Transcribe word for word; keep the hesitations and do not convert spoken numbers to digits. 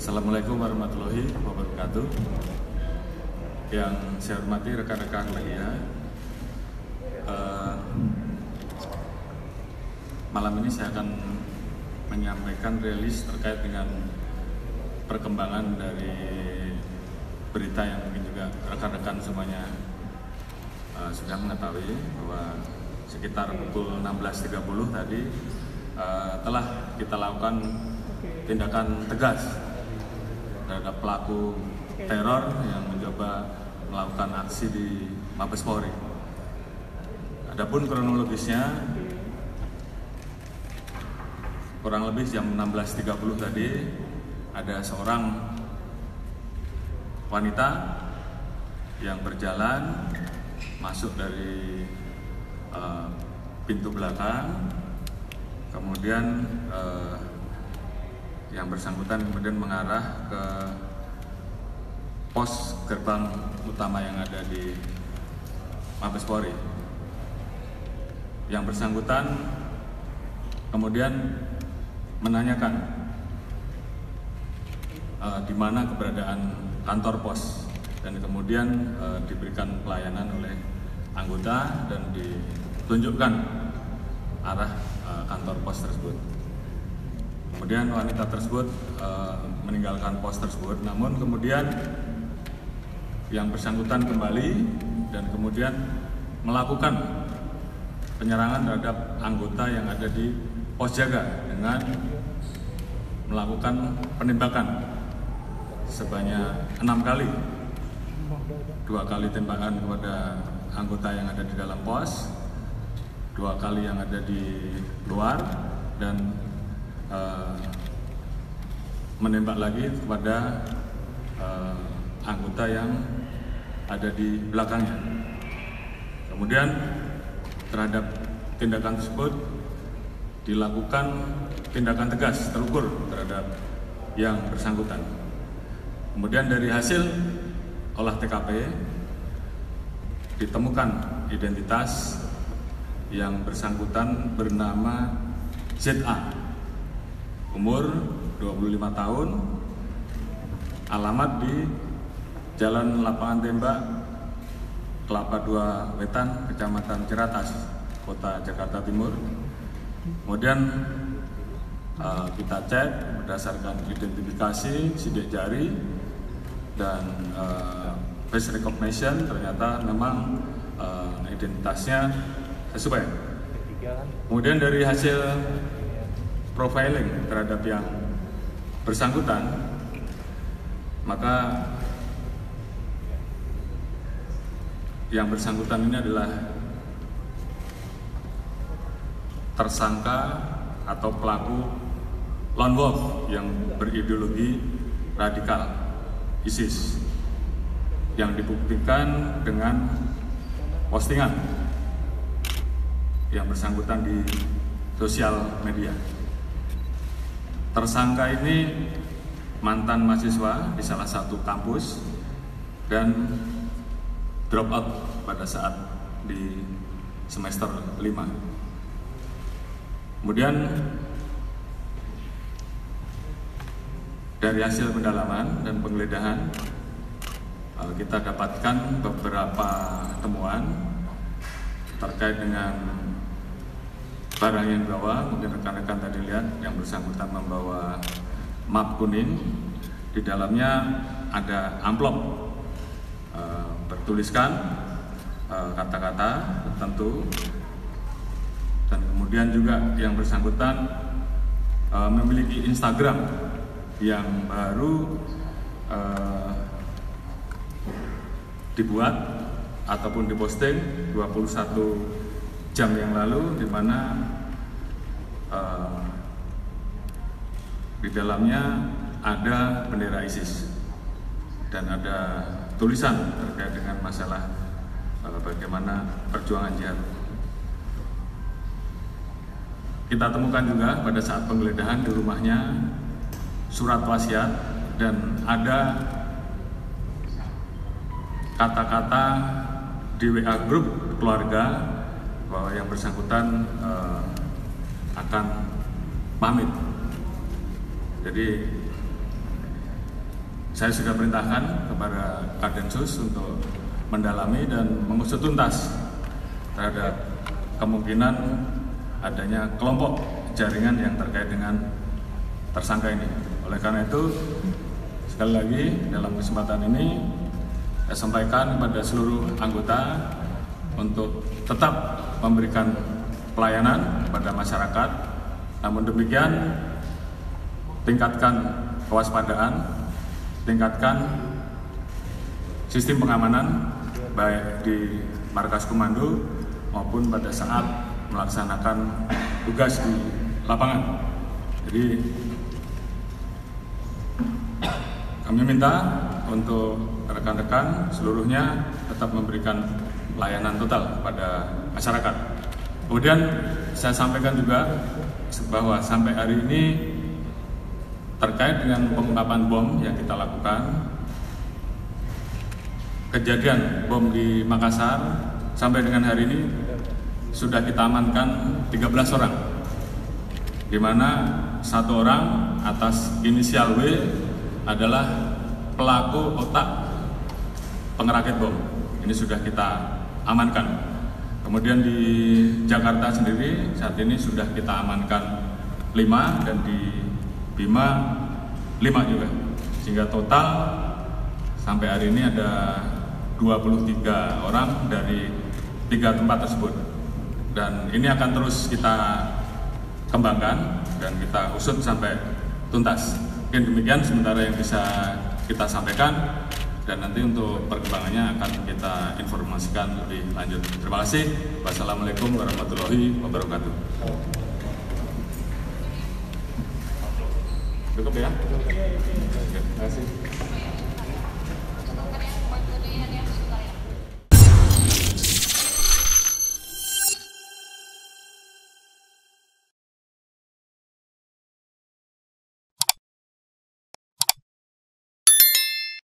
Assalamualaikum warahmatullahi wabarakatuh. Yang saya hormati rekan-rekan media, uh, malam ini saya akan menyampaikan rilis terkait dengan perkembangan dari berita yang mungkin juga rekan-rekan semuanya uh, sudah mengetahui bahwa sekitar pukul enam belas tiga puluh tadi uh, telah kita lakukan tindakan tegas terhadap pelaku teror yang mencoba melakukan aksi di Mabes Polri. Adapun kronologisnya, kurang lebih jam enam belas tiga puluh tadi ada seorang wanita yang berjalan masuk dari uh, pintu belakang, kemudian uh, yang bersangkutan kemudian mengarah ke pos gerbang utama yang ada di Mabes Polri. Yang bersangkutan kemudian menanyakan uh, di mana keberadaan kantor pos, dan kemudian uh, diberikan pelayanan oleh anggota dan ditunjukkan arah uh, kantor pos tersebut. Kemudian wanita tersebut uh, meninggalkan pos tersebut, namun kemudian yang bersangkutan kembali dan kemudian melakukan penyerangan terhadap anggota yang ada di pos jaga dengan melakukan penembakan sebanyak enam kali, dua kali tembakan kepada anggota yang ada di dalam pos, dua kali yang ada di luar, dan Uh, menembak lagi kepada uh, anggota yang ada di belakangnya. Kemudian terhadap tindakan tersebut dilakukan tindakan tegas terukur terhadap yang bersangkutan. Kemudian dari hasil olah T K P ditemukan identitas yang bersangkutan bernama Z A, umur dua puluh lima tahun, alamat di Jalan Lapangan Tembak, Kelapa dua Wetan, Kecamatan Ceratas, Kota Jakarta Timur. Kemudian uh, kita cek berdasarkan identifikasi, sidik jari, dan uh, face recognition, ternyata memang uh, identitasnya sesuai. Kemudian dari hasil profiling terhadap yang bersangkutan, maka yang bersangkutan ini adalah tersangka atau pelaku lone wolf yang berideologi radikal I S I S, yang dibuktikan dengan postingan yang bersangkutan di sosial media. Tersangka ini mantan mahasiswa di salah satu kampus dan drop out pada saat di semester lima. Kemudian dari hasil pendalaman dan penggeledahan kita dapatkan beberapa temuan terkait dengan barang yang dibawa. Mungkin rekan-rekan tadi lihat yang bersangkutan membawa map kuning, di dalamnya ada amplop e, bertuliskan kata-kata e, tertentu, dan kemudian juga yang bersangkutan e, memiliki Instagram yang baru e, dibuat ataupun diposting dua puluh satu jam yang lalu, di mana uh, di dalamnya ada bendera I S I S dan ada tulisan terkait dengan masalah uh, bagaimana perjuangan jihad. Kita temukan juga pada saat penggeledahan di rumahnya surat wasiat, dan ada kata-kata di W A grup keluarga bahwa yang bersangkutan uh, akan pamit. Jadi saya sudah perintahkan kepada Kadensus untuk mendalami dan mengusut tuntas terhadap kemungkinan adanya kelompok jaringan yang terkait dengan tersangka ini. Oleh karena itu, sekali lagi dalam kesempatan ini saya sampaikan kepada seluruh anggota untuk tetap memberikan pelayanan kepada masyarakat. Namun demikian, tingkatkan kewaspadaan, tingkatkan sistem pengamanan baik di markas komando maupun pada saat melaksanakan tugas di lapangan. Jadi kami minta untuk rekan-rekan seluruhnya tetap memberikan pelayanan total kepada masyarakat. Kemudian saya sampaikan juga bahwa sampai hari ini terkait dengan pengungkapan bom yang kita lakukan, kejadian bom di Makassar sampai dengan hari ini sudah kita amankan tiga belas orang, di mana satu orang atas inisial W adalah pelaku otak pengerakit bom. Ini sudah kita amankan. Kemudian di Jakarta sendiri saat ini sudah kita amankan lima dan di Bima lima juga, sehingga total sampai hari ini ada dua puluh tiga orang dari tiga tempat tersebut, dan ini akan terus kita kembangkan dan kita usut sampai tuntas. Mungkin demikian sementara yang bisa kita sampaikan, dan nanti untuk perkembangannya akan kita informasikan lebih lanjut. Terima kasih. Wassalamualaikum warahmatullahi wabarakatuh. Cukup ya? Oke, terima kasih.